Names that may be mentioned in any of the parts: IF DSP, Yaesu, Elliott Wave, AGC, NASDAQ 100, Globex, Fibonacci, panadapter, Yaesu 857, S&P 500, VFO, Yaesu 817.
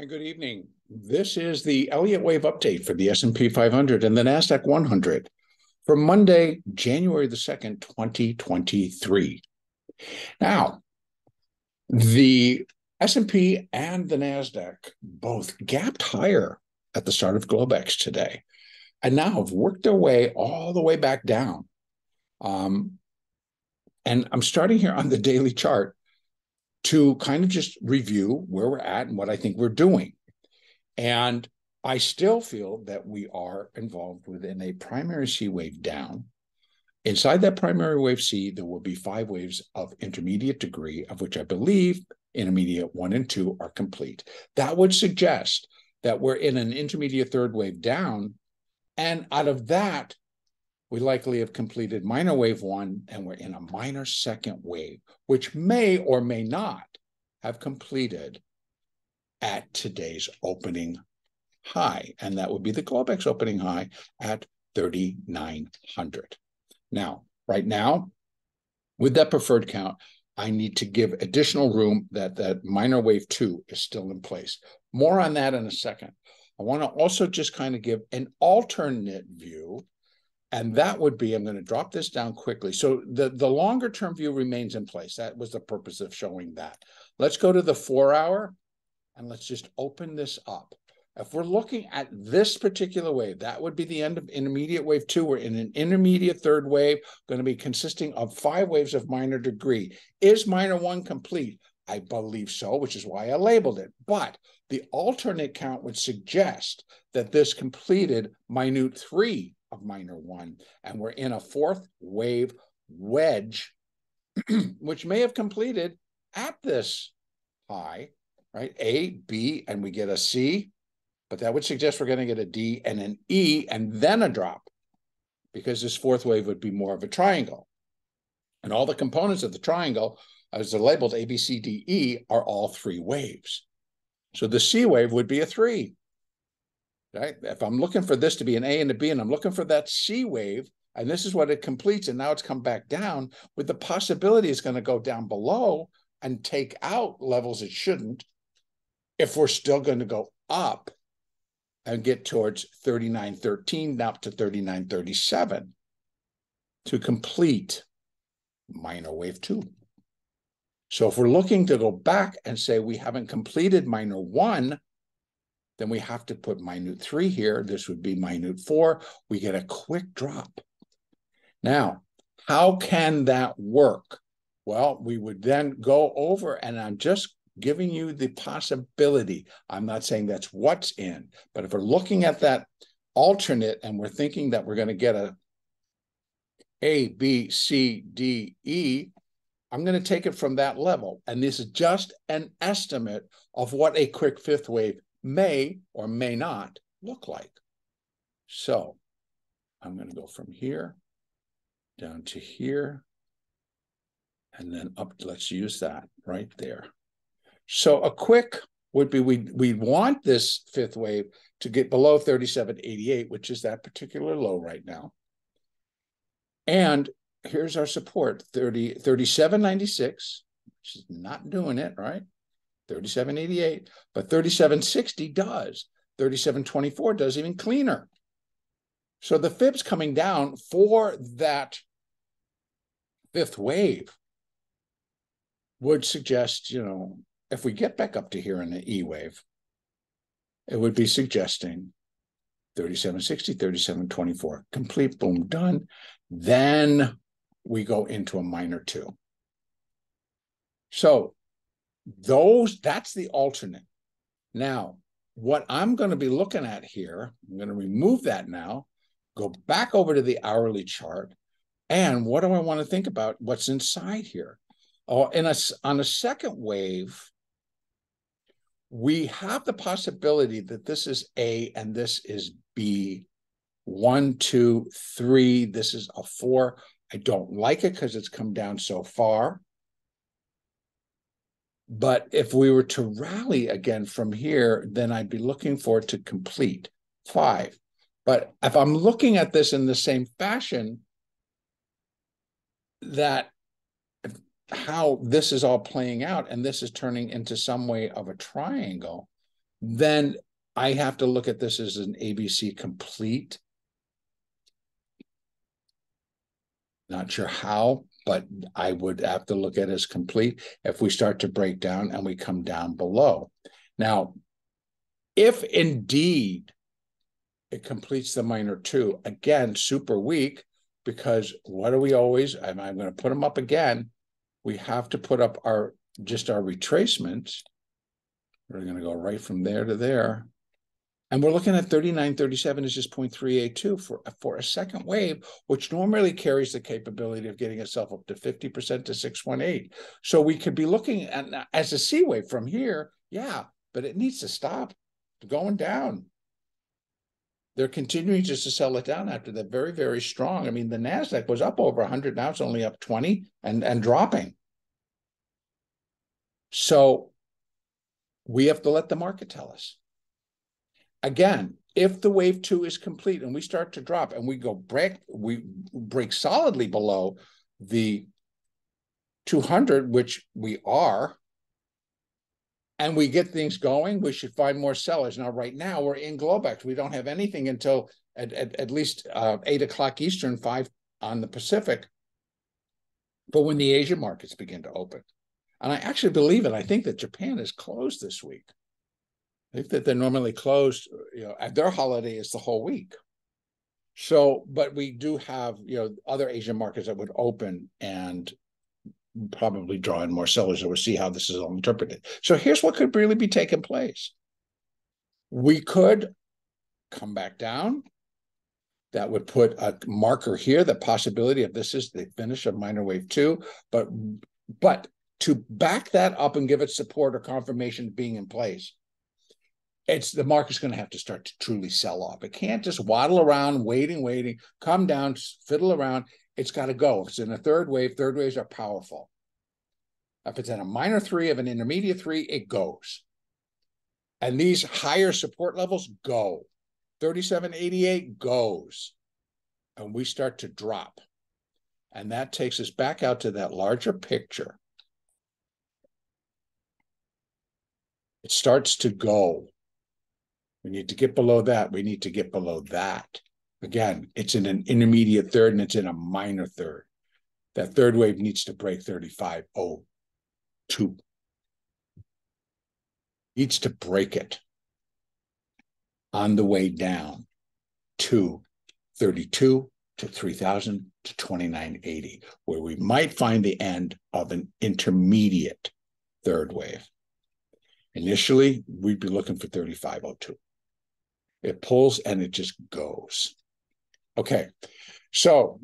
And good evening. This is the Elliott Wave update for the S&P 500 and the NASDAQ 100 for Monday, January the 2nd, 2023. Now, the S&P and the NASDAQ both gapped higher at the start of Globex today, and now have worked their way all the way back down. And I'm starting here on the daily chart to kind of just review where we're at and what I think we're doing. And I still feel that we are involved within a primary C wave down. Inside that primary wave C, there will be 5 waves of intermediate degree, of which I believe intermediate 1 and 2 are complete. That would suggest that we're in an intermediate third wave down. And out of that, we likely have completed minor wave 1, and we're in a minor second wave, which may or may not have completed at today's opening high. And that would be the Globex opening high at 3,900. Now, right now, with that preferred count, I need to give additional room that minor wave 2 is still in place. More on that in a second. I want to also just kind of give an alternate view. And that would be, I'm going to drop this down quickly. So the longer term view remains in place. That was the purpose of showing that. Let's go to the 4-hour and let's just open this up. If we're looking at this particular wave, that would be the end of intermediate wave 2. We're in an intermediate third wave, going to be consisting of 5 waves of minor degree. Is minor 1 complete? I believe so, which is why I labeled it. But the alternate count would suggest that this completed minute 3 of minor 1, and we're in a 4th wave wedge, which may have completed at this high, right? A, B, and we get a C, but that would suggest we're going to get a D and an E and then a drop, because this 4th wave would be more of a triangle. And all the components of the triangle, as they're labeled A, B, C, D, E, are all 3 waves. So the C wave would be a 3. Right? If I'm looking for this to be an A and a B, and I'm looking for that C wave, and this is what it completes, and now it's come back down, with the possibility it's going to go down below and take out levels it shouldn't, if we're still going to go up and get towards 39.13 up to 39.37 to complete minor wave 2. So if we're looking to go back and say we haven't completed minor 1, then we have to put minute 3 here. This would be minute 4. We get a quick drop. Now, how can that work? Well, we would then go over, and I'm just giving you the possibility. I'm not saying that's what's in, but if we're looking at that alternate and we're thinking that we're going to get a A, B, C, D, E, I'm going to take it from that level. And this is just an estimate of what a quick 5th wave may or may not look like. So I'm going to go from here down to here and then up. Let's use that right there. So a quick would be we want this 5th wave to get below 37.88, which is that particular low right now. And here's our support, 37.96, which is not doing it, right? 37.88, but 37.60 does. 37.24 does, even cleaner. So the fib's coming down for that 5th wave would suggest, you know, if we get back up to here in the E wave, it would be suggesting 37.60, 37.24, complete, boom, done. Then we go into a minor 2. So that's the alternate. Now, what I'm going to be looking at here, I'm going to remove that now, go back over to the hourly chart, and what do I want to think about? What's inside here? Oh, on a second wave, we have the possibility that this is A and this is B. 1, 2, 3. This is a 4. I don't like it because it's come down so far. But if we were to rally again from here, then I'd be looking for it to complete 5. But if I'm looking at this in the same fashion, that how this is all playing out, and this is turning into some way of a triangle, then I have to look at this as an ABC complete. Not sure how, but I would have to look at it as complete if we start to break down and we come down below. Now, if indeed it completes the minor two, again, super weak, because what are we always, I'm going to put them up again. We have to put up our, just our retracements. We're going to go right from there to there. And we're looking at 39.37 is just 0.382 for a second wave, which normally carries the capability of getting itself up to 50% to 618. So we could be looking at as a C wave from here. Yeah, but it needs to stop going down. They're continuing just to sell it down after that. Very, very strong. I mean, the NASDAQ was up over 100. Now it's only up 20 and dropping. So we have to let the market tell us. Again, if the wave two is complete and we start to drop and we go break solidly below the 200, which we are, and we get things going, we should find more sellers. Now, right now, we're in Globex. We don't have anything until at least 8 o'clock Eastern, 5 on the Pacific, but when the Asian markets begin to open. And I actually believe it. I think that Japan is closed this week. I think that they're normally closed, you know, at their holiday is the whole week. So, but we do have, you know, other Asian markets that would open and probably draw in more sellers, or we'll see how this is all interpreted. So here's what could really be taking place. We could come back down. That would put a marker here, the possibility of this is the finish of minor wave two, but to back that up and give it support or confirmation being in place, it's the market's going to have to start to truly sell off. It can't just waddle around, waiting, come down, fiddle around. It's got to go. If it's in a third wave, third waves are powerful. If it's in a minor three of an intermediate three, it goes. And these higher support levels go. 37.88 goes. And we start to drop. And that takes us back out to that larger picture. It starts to go. We need to get below that. We need to get below that. Again, it's in an intermediate third and it's in a minor third. That third wave needs to break 35.02. Needs to break it on the way down to 32 to 3,000 to 29.80, where we might find the end of an intermediate third wave. Initially, we'd be looking for 35.02. It pulls and it just goes. Okay, so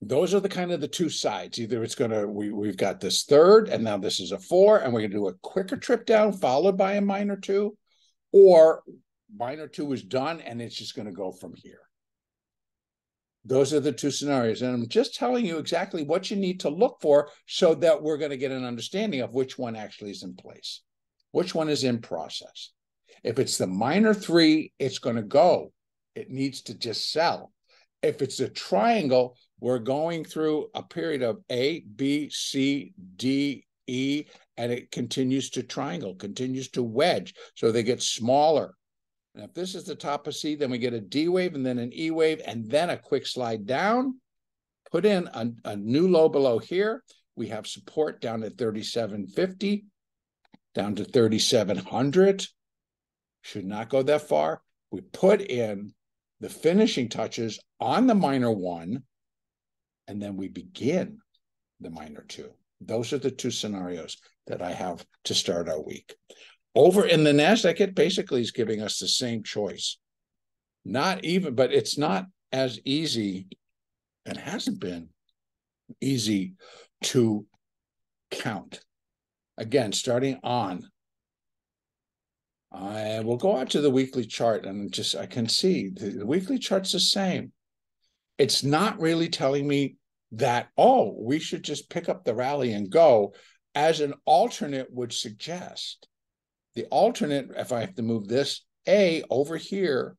those are the kind of the two sides. Either it's going to, we've got this third and now this is a four and we're going to do a quicker trip down followed by a minor two, or minor two is done and it's just going to go from here. Those are the two scenarios. And I'm just telling you exactly what you need to look for so that we're going to get an understanding of which one actually is in place, which one is in process. If it's the minor three, it's going to go. It needs to just sell. If it's a triangle, we're going through a period of A, B, C, D, E, and it continues to triangle, continues to wedge. So they get smaller. And if this is the top of C, then we get a D wave and then an E wave and then a quick slide down. Put in a new low below here. We have support down at 37.50, down to 37.00. Should not go that far. We put in the finishing touches on the minor one, and then we begin the minor two. Those are the two scenarios that I have to start our week. Over in the NASDAQ, it basically is giving us the same choice. Not even, but it's not as easy, and hasn't been easy to count. Again, starting on, I will go out to the weekly chart and just, I can see the weekly chart's the same. It's not really telling me that, oh, we should just pick up the rally and go, as an alternate would suggest. The alternate, if I have to move this A over here,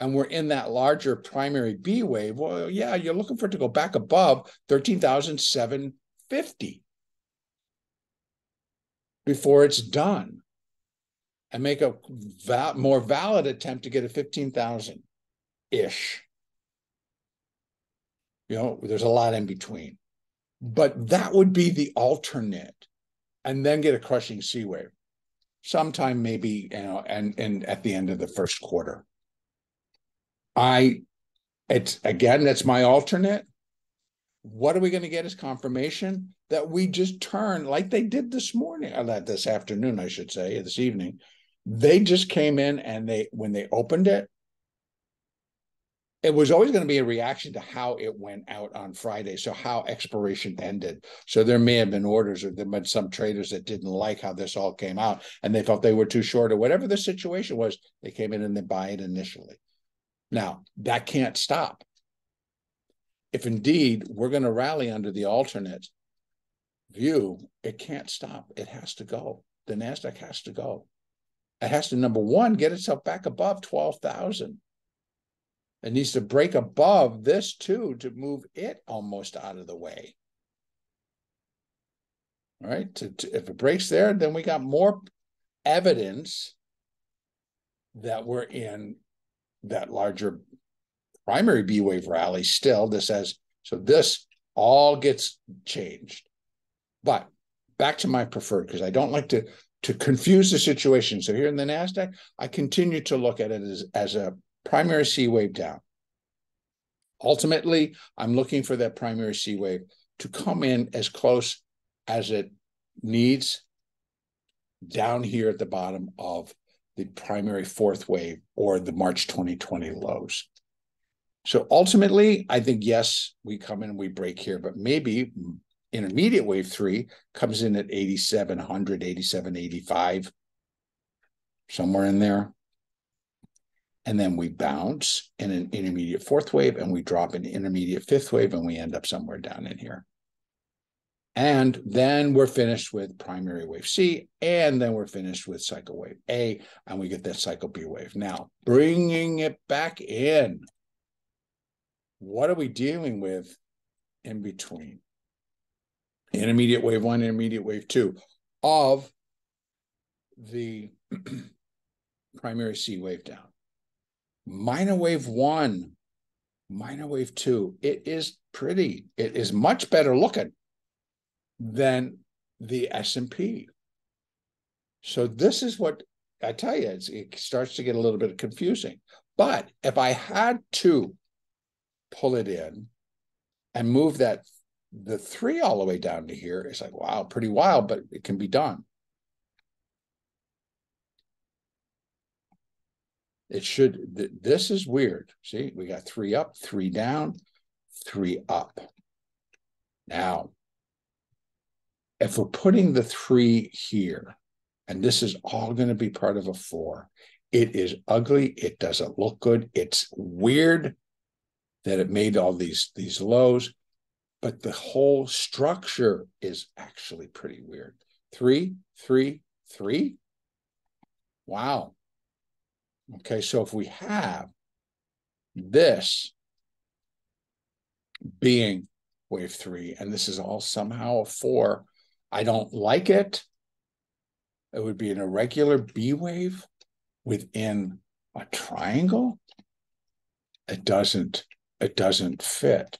and we're in that larger primary B wave, well, yeah, you're looking for it to go back above 13,750 before it's done. and make a more valid attempt to get a 15,000-ish. You know, there's a lot in between. But that would be the alternate, and then get a crushing C wave sometime, maybe, you know, and at the end of the first quarter. It's again, that's my alternate. What are we going to get as confirmation that we just turned like they did this morning, or this afternoon, I should say, this evening? They just came in, and when they opened it, it was always going to be a reaction to how it went out on Friday, so how expiration ended. So there may have been orders, or there might some traders that didn't like how this all came out, and they felt they were too short, or whatever the situation was. They came in and they buy it initially. Now, that can't stop. If indeed we're going to rally under the alternate view, it can't stop. It has to go. The NASDAQ has to go. It has to, number one, get itself back above 12,000. It needs to break above this too to move it almost out of the way. All right. If it breaks there, then we got more evidence that we're in that larger primary B wave rally still. This all gets changed. But back to my preferred, because I don't like to confuse the situation. So here in the NASDAQ, I continue to look at it as a primary C wave down. Ultimately, I'm looking for that primary C wave to come in as close as it needs down here at the bottom of the primary fourth wave, or the March 2020 lows. So ultimately, I think, yes, we come in and we break here, but maybe intermediate wave three comes in at 8,700, 8,785, somewhere in there. And then we bounce in an intermediate fourth wave, and we drop an intermediate fifth wave, and we end up somewhere down in here. And then we're finished with primary wave C, and then we're finished with cycle wave A, and we get that cycle B wave. Now, bringing it back in, what are we dealing with in between? Intermediate wave one, intermediate wave two of the primary C wave down. Minor wave one, minor wave two. It is pretty. It is much better looking than the S&P. So this is what I tell you, it starts to get a little bit confusing. But if I had to pull it in and move the three all the way down to here, it's like, wow, pretty wild, but it can be done. It should, this is weird. See, we got three up, three down, three up. Now, if we're putting the three here, and this is all going to be part of a four, it is ugly. It doesn't look good. It's weird that it made all these lows, but the whole structure is actually pretty weird. Three, three, three. Wow. Okay, so if we have this being wave three, and this is all somehow a four, I don't like it. It would be an irregular B wave within a triangle. It doesn't fit.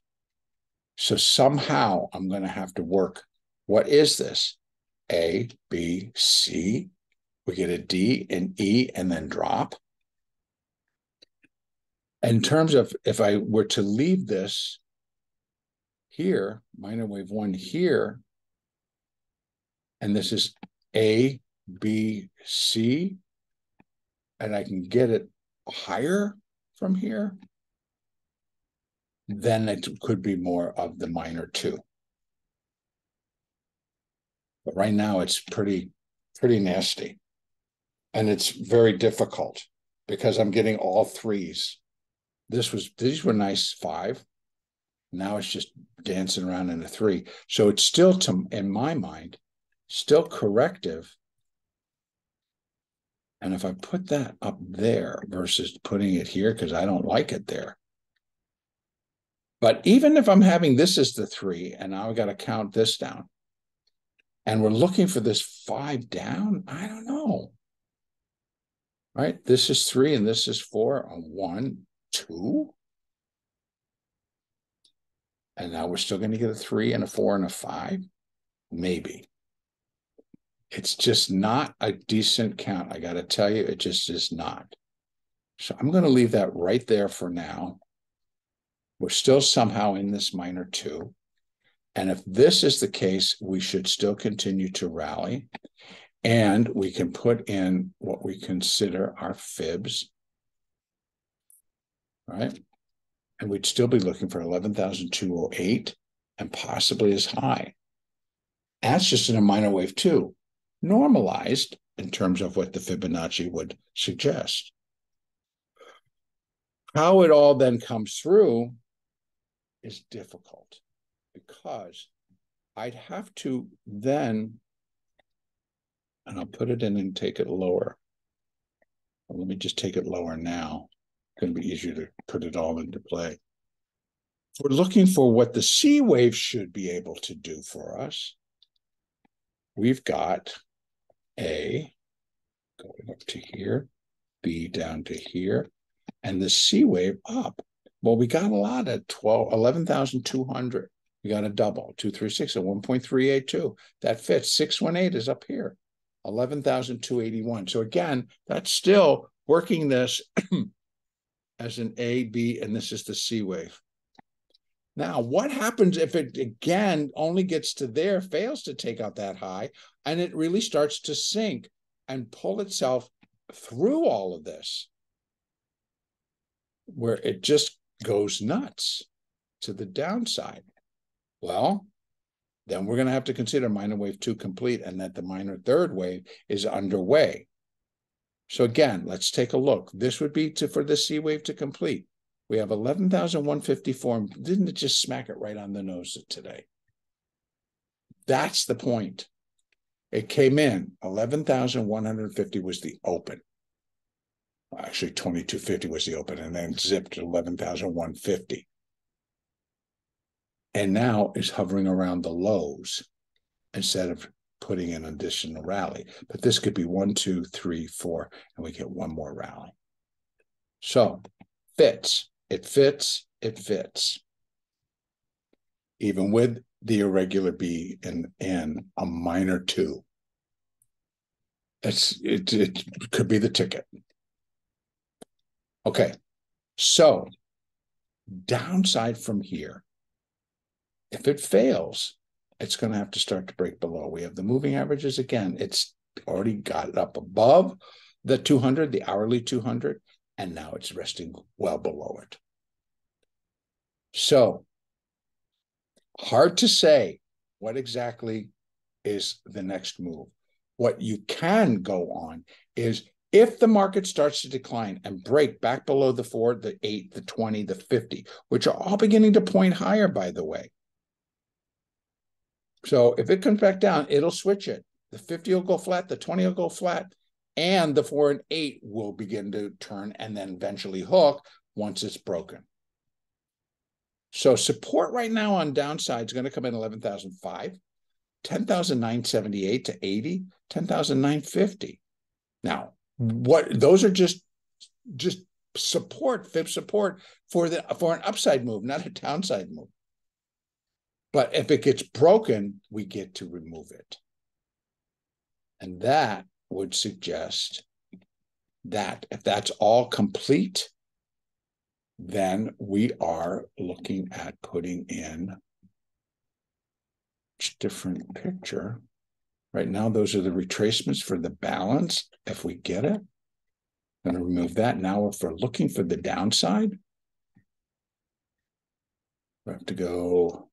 So somehow I'm going to have to work. What is this? A, B, C. We get a D and E, and then drop. In terms of, if I were to leave this here, minor wave one here, and this is A, B, C, and I can get it higher from here, then it could be more of the minor two. But right now it's pretty nasty. And it's very difficult because I'm getting all threes. These were nice five. Now it's just dancing around in a three. So it's still, in my mind, still corrective. And if I put that up there versus putting it here, because I don't like it there. But even if I'm having this as the three, and now I've got to count this down, and we're looking for this five down, I don't know. right? This is 3 and this is 4. A 1, 2. And now we're still going to get a 3 and a 4 and a 5? Maybe. It's just not a decent count. I got to tell you, it just is not. So I'm going to leave that right there for now. We're still somehow in this minor 2. And if this is the case, we should still continue to rally. And we can put in what we consider our fibs, right? And we'd still be looking for 11,208 and possibly as high. That's just in a minor wave 2, normalized in terms of what the Fibonacci would suggest. How it all then comes through is difficult, because I'd have to then, and I'll put it in and take it lower. Well, let me just take it lower now. It's going to be easier to put it all into play. If we're looking for what the C wave should be able to do for us, we've got A going up to here, B down to here, and the C wave up. Well, we got a lot at 11,200. We got a double, 236 and 1.382. That fits. 618 is up here, 11,281. So again, that's still working this as an A, B, and this is the C wave. Now, what happens if it, again, only gets to there, fails to take out that high, and it really starts to sink and pull itself through all of this, where it just goes nuts to the downside? Well, then we're going to have to consider minor wave 2 complete and that the minor 3rd wave is underway. So again, let's take a look. This would be for the C wave to complete. We have 11,154. Didn't it just smack it right on the nose today? That's the point. It came in. 11,150 was the open. Actually, 2,250 was the open, and then zipped to 11,150. And now is hovering around the lows instead of putting an additional rally. But this could be 1, 2, 3, 4, and we get one more rally. So fits. It fits, it fits. Even with the irregular B and a minor 2. It could be the ticket. Okay, so downside from here, if it fails, it's going to have to start to break below. We have the moving averages again. It's already got it up above the 200, the hourly 200. And now it's resting well below it. So hard to say what exactly is the next move. What you can go on is if the market starts to decline and break back below the 4, the 8, the 20, the 50, which are all beginning to point higher, by the way. So if it comes back down, it'll switch it. The 50 will go flat, the 20 will go flat, and the 4 and 8 will begin to turn and then eventually hook once it's broken. So support right now on downside is going to come in 11,005, 10,978 to 80, 10,950. Now, what those are just support, fib support for an upside move, not a downside move. But if it gets broken, we get to remove it. And that would suggest that if that's all complete, then we are looking at putting in a different picture. Right now, those are the retracements for the balance. If we get it, I'm going to remove that. Now, if we're looking for the downside, we have to go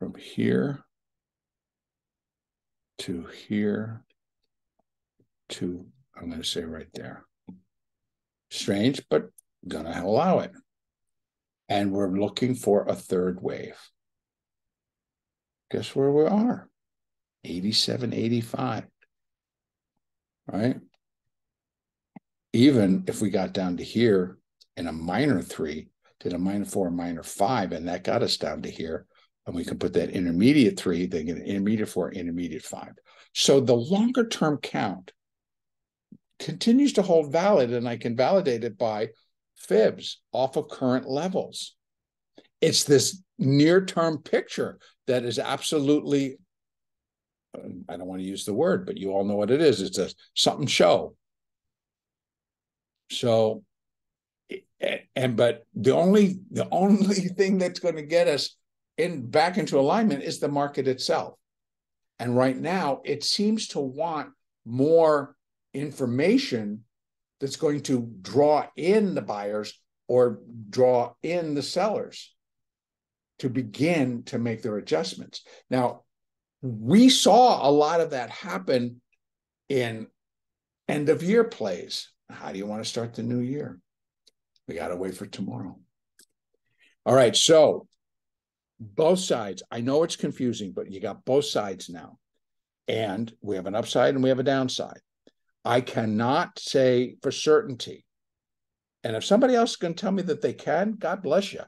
from here to here to, I'm going to say right there. Strange, but going to allow it. And we're looking for a 3rd wave. Guess where we are? 87.85, right? Even if we got down to here in a minor 3, did a minor 4, a minor 5, and that got us down to here, and we can put that intermediate 3, then get an intermediate 4, intermediate 5. So the longer term count continues to hold valid, and I can validate it by fibs off of current levels. It's this near-term picture that is absolutely, I don't want to use the word, but you all know what it is. It's a something show. So, but the only thing that's going to get us back into alignment is the market itself. And right now, it seems to want more information that's going to draw in the buyers or draw in the sellers to begin to make their adjustments. Now, we saw a lot of that happen in end-of-year plays. How do you want to start the new year? We got to wait for tomorrow. All right, so both sides. I know it's confusing, but you got both sides now. And we have an upside and we have a downside. I cannot say for certainty. And if somebody else can tell me that they can, God bless you.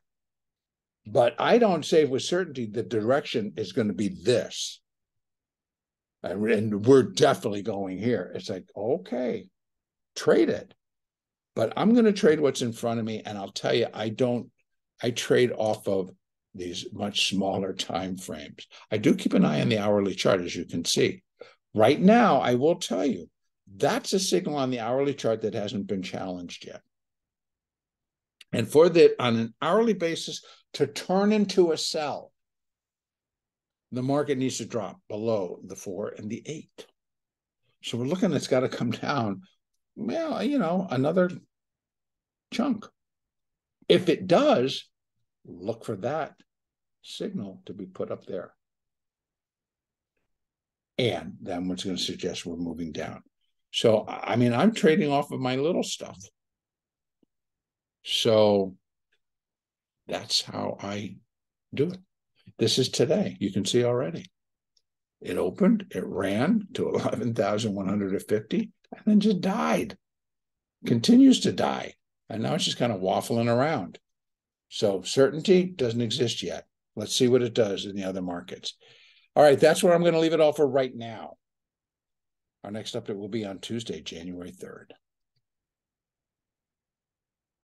But I don't say with certainty the direction is going to be this. And we're definitely going here. It's like, okay, trade it. But I'm going to trade what's in front of me. And I'll tell you, I trade off of these much smaller time frames. I do keep an eye on the hourly chart, as you can see. Right now, I will tell you, that's a signal on the hourly chart that hasn't been challenged yet. And for that, on an hourly basis, to turn into a sell, the market needs to drop below the 4 and the 8. So we're looking, it's got to come down, well, you know, another chunk. If it does, look for that signal to be put up there. And then what's going to suggest we're moving down. So, I mean, I'm trading off of my little stuff. So that's how I do it. This is today. You can see already. It opened, it ran to 11,150, and then just died. Continues to die. And now it's just kind of waffling around. So certainty doesn't exist yet. Let's see what it does in the other markets. All right, that's where I'm going to leave it all for right now. Our next update will be on Tuesday, January 3rd.